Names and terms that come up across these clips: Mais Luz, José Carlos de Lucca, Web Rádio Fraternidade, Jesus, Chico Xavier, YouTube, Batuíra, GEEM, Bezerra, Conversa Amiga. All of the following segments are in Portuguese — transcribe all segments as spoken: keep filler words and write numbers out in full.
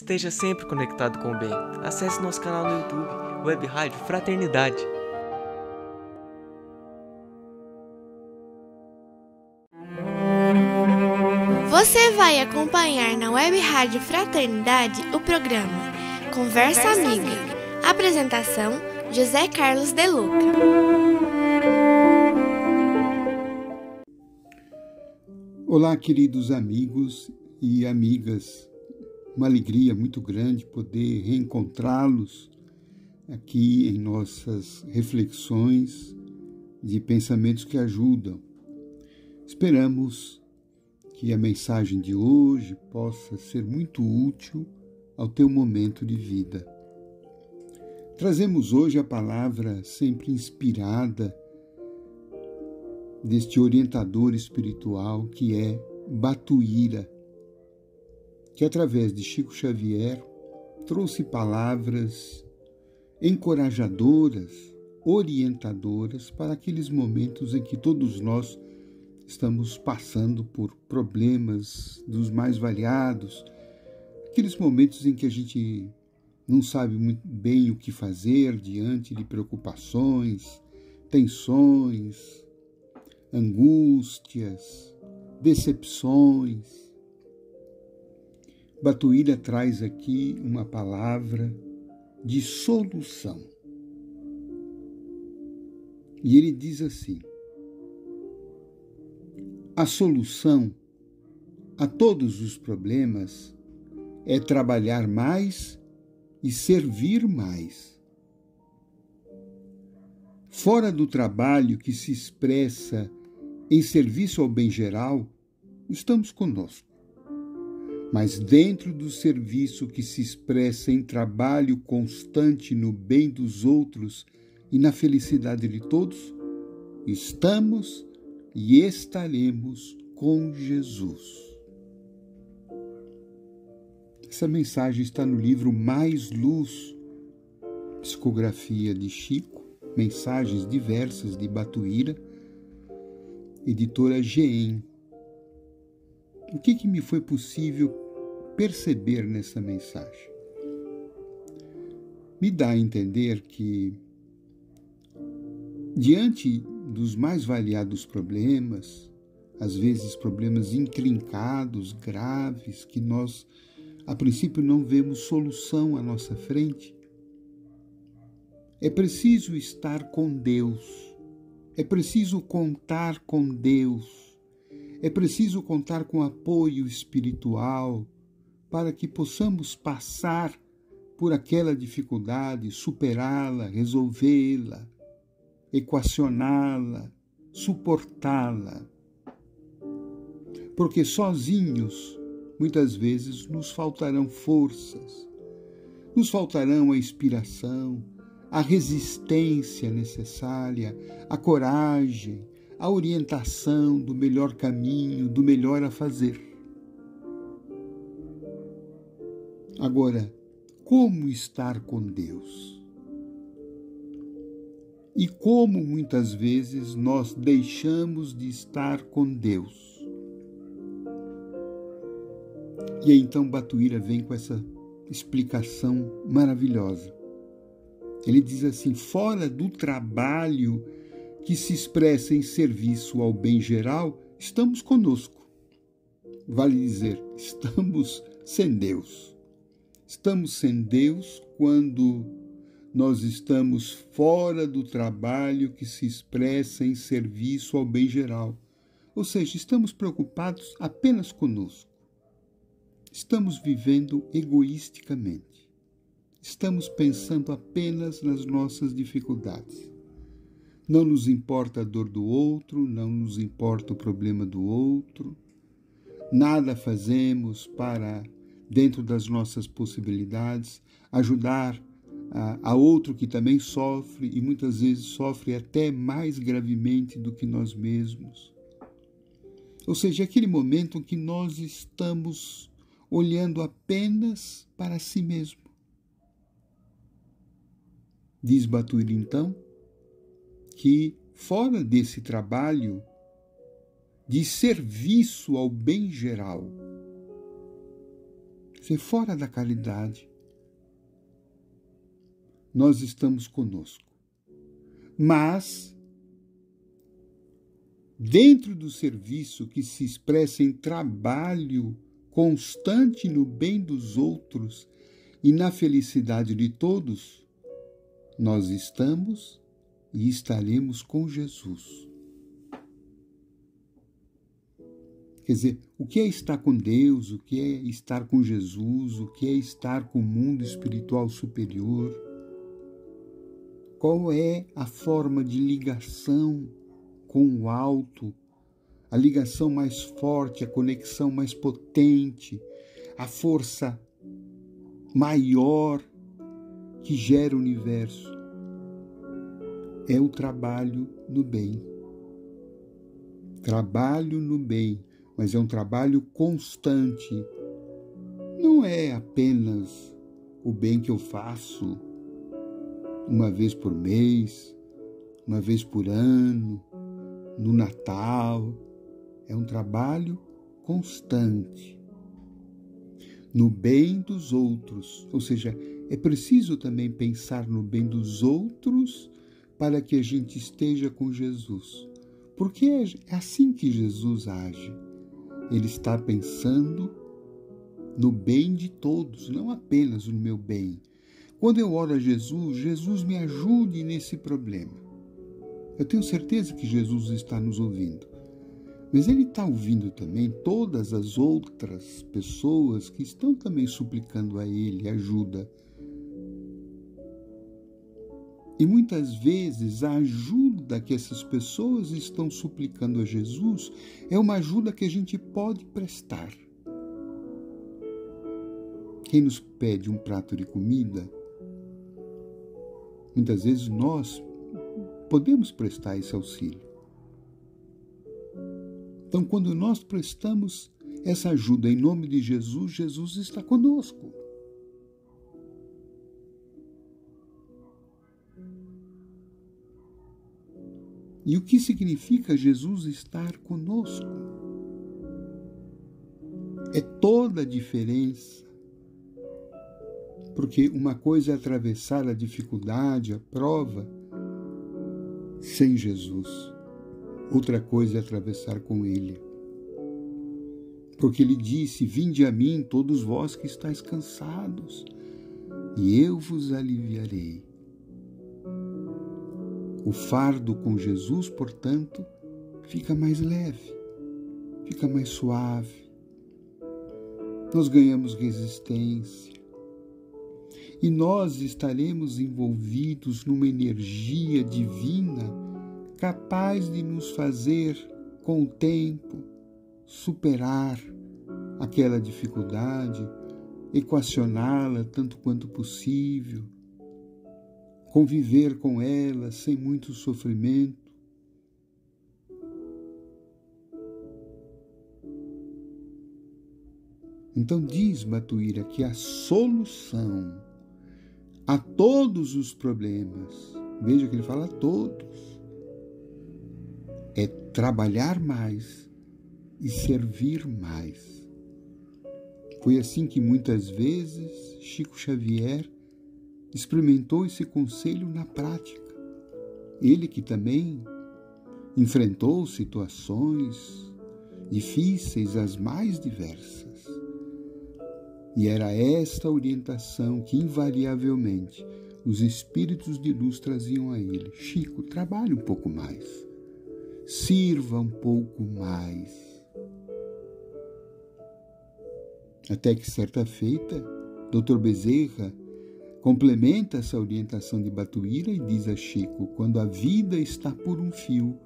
Esteja sempre conectado com o bem. Acesse nosso canal no YouTube, Web Rádio Fraternidade. Você vai acompanhar na Web Rádio Fraternidade o programa Conversa, Conversa Amiga. Amiga. Apresentação, José Carlos de Lucca. Olá, queridos amigos e amigas. Uma alegria muito grande poder reencontrá-los aqui em nossas reflexões de pensamentos que ajudam. Esperamos que a mensagem de hoje possa ser muito útil ao teu momento de vida. Trazemos hoje a palavra sempre inspirada deste orientador espiritual que é Batuíra, que através de Chico Xavier trouxe palavras encorajadoras, orientadoras para aqueles momentos em que todos nós estamos passando por problemas dos mais variados, aqueles momentos em que a gente não sabe muito bem o que fazer diante de preocupações, tensões, angústias, decepções. Batuíra traz aqui uma palavra de solução. E ele diz assim: a solução a todos os problemas é trabalhar mais e servir mais. Fora do trabalho que se expressa em serviço ao bem geral, estamos conosco. Mas dentro do serviço que se expressa em trabalho constante no bem dos outros e na felicidade de todos, estamos e estaremos com Jesus. Essa mensagem está no livro Mais Luz, psicografia de Chico, mensagens diversas de Batuíra, editora GEEM. O que, que me foi possível perceber nessa mensagem? Me dá a entender que, diante dos mais variados problemas, às vezes problemas intrincados, graves, que nós, a princípio, não vemos solução à nossa frente, é preciso estar com Deus, é preciso contar com Deus, é preciso contar com apoio espiritual para que possamos passar por aquela dificuldade, superá-la, resolvê-la, equacioná-la, suportá-la. Porque sozinhos, muitas vezes, nos faltarão forças, nos faltarão a inspiração, a resistência necessária, a coragem, a orientação do melhor caminho, do melhor a fazer. Agora, como estar com Deus? E como muitas vezes nós deixamos de estar com Deus? E aí, então Batuíra vem com essa explicação maravilhosa. Ele diz assim: fora do trabalho que se expressa em serviço ao bem geral, estamos conosco. Vale dizer, estamos sem Deus. Estamos sem Deus quando nós estamos fora do trabalho que se expressa em serviço ao bem geral. Ou seja, estamos preocupados apenas conosco. Estamos vivendo egoisticamente. Estamos pensando apenas nas nossas dificuldades. Não nos importa a dor do outro, não nos importa o problema do outro. Nada fazemos para, dentro das nossas possibilidades, ajudar a, a outro que também sofre, e muitas vezes sofre até mais gravemente do que nós mesmos. Ou seja, aquele momento que nós estamos olhando apenas para si mesmo. Diz Batuíra, então, que fora desse trabalho de serviço ao bem geral, ser fora da caridade, nós estamos conosco. Mas, dentro do serviço que se expressa em trabalho constante no bem dos outros e na felicidade de todos, nós estamos e estaremos com Jesus. Quer dizer, o que é estar com Deus, o que é estar com Jesus, o que é estar com o mundo espiritual superior? Qual é a forma de ligação com o alto? A ligação mais forte, a conexão mais potente, a força maior que gera o universo é o trabalho no bem. Trabalho no bem. Mas é um trabalho constante. Não é apenas o bem que eu faço uma vez por mês, uma vez por ano, no Natal. É um trabalho constante no bem dos outros. Ou seja, é preciso também pensar no bem dos outros para que a gente esteja com Jesus. Porque é assim que Jesus age. Ele está pensando no bem de todos, não apenas no meu bem. Quando eu oro a Jesus, Jesus me ajude nesse problema. Eu tenho certeza que Jesus está nos ouvindo. Mas Ele está ouvindo também todas as outras pessoas que estão também suplicando a Ele ajuda. E muitas vezes a ajuda que essas pessoas estão suplicando a Jesus é uma ajuda que a gente pode prestar. Quem nos pede um prato de comida, muitas vezes nós podemos prestar esse auxílio. Então, quando nós prestamos essa ajuda em nome de Jesus, Jesus está conosco. E o que significa Jesus estar conosco? É toda a diferença. Porque uma coisa é atravessar a dificuldade, a prova, sem Jesus. Outra coisa é atravessar com Ele. Porque Ele disse, vinde a mim todos vós que estáis cansados, e eu vos aliviarei. O fardo com Jesus, portanto, fica mais leve, fica mais suave. Nós ganhamos resistência. E nós estaremos envolvidos numa energia divina capaz de nos fazer, com o tempo, superar aquela dificuldade, equacioná-la tanto quanto possível, conviver com ela sem muito sofrimento. Então diz Batuíra que a solução a todos os problemas, veja que ele fala a todos, é trabalhar mais e servir mais. Foi assim que muitas vezes Chico Xavier experimentou esse conselho na prática. Ele que também enfrentou situações difíceis, as mais diversas. E era esta orientação que invariavelmente os espíritos de luz traziam a ele. Chico, trabalhe um pouco mais. Sirva um pouco mais. Até que certa feita, doutor Bezerra complementa essa orientação de Batuíra e diz a Chico, quando a vida está por um fio,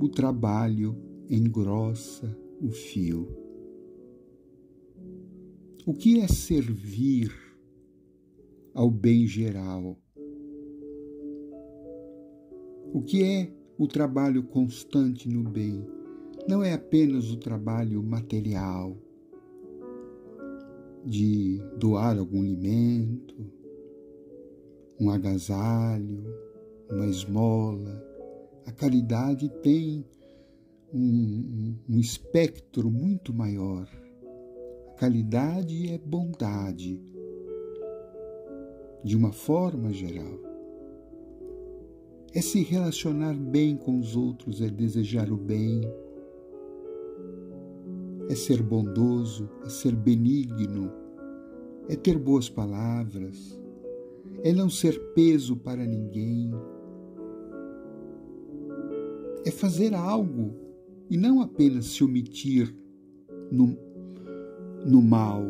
o trabalho engrossa o fio. O que é servir ao bem geral? O que é o trabalho constante no bem? Não é apenas o trabalho material, de doar algum alimento, um agasalho, uma esmola. A caridade tem um, um espectro muito maior. A Caridade é bondade, de uma forma geral. É se relacionar bem com os outros, é desejar o bem, é ser bondoso, é ser benigno, é ter boas palavras, é não ser peso para ninguém, é fazer algo e não apenas se omitir no No mal,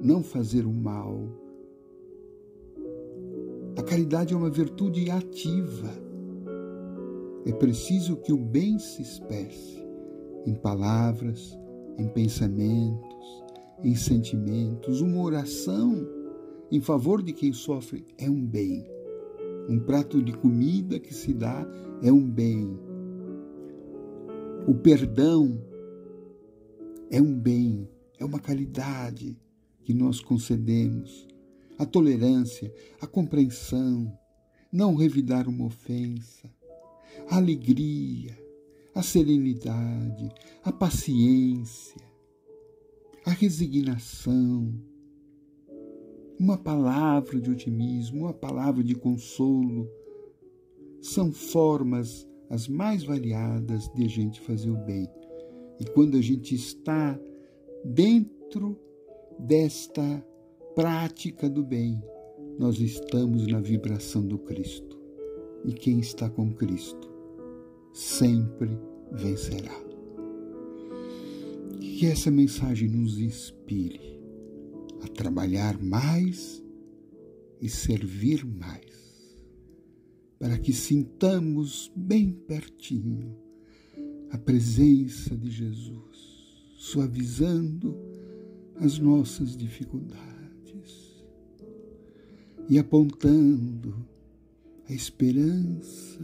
não fazer o mal. A caridade é uma virtude ativa. É preciso que o bem se expresse em palavras, em pensamentos, em sentimentos. Uma oração em favor de quem sofre é um bem. Um prato de comida que se dá é um bem. O perdão é um bem. É uma caridade que nós concedemos, a tolerância, a compreensão, não revidar uma ofensa, a alegria, a serenidade, a paciência, a resignação, uma palavra de otimismo, uma palavra de consolo, são formas as mais variadas de a gente fazer o bem. E quando a gente está dentro desta prática do bem, nós estamos na vibração do Cristo. E quem está com Cristo sempre vencerá. Que essa mensagem nos inspire a trabalhar mais e servir mais, para que sintamos bem pertinho a presença de Jesus, suavizando as nossas dificuldades e apontando a esperança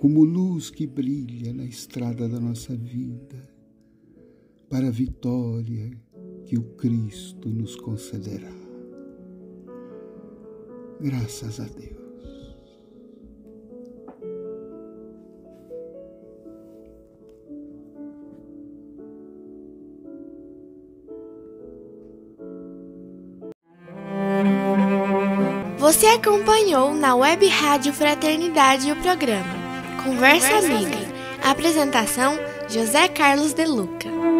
como luz que brilha na estrada da nossa vida para a vitória que o Cristo nos concederá. Graças a Deus. Você acompanhou na Web Rádio Fraternidade o programa Conversa Amiga. Apresentação: José Carlos de Lucca.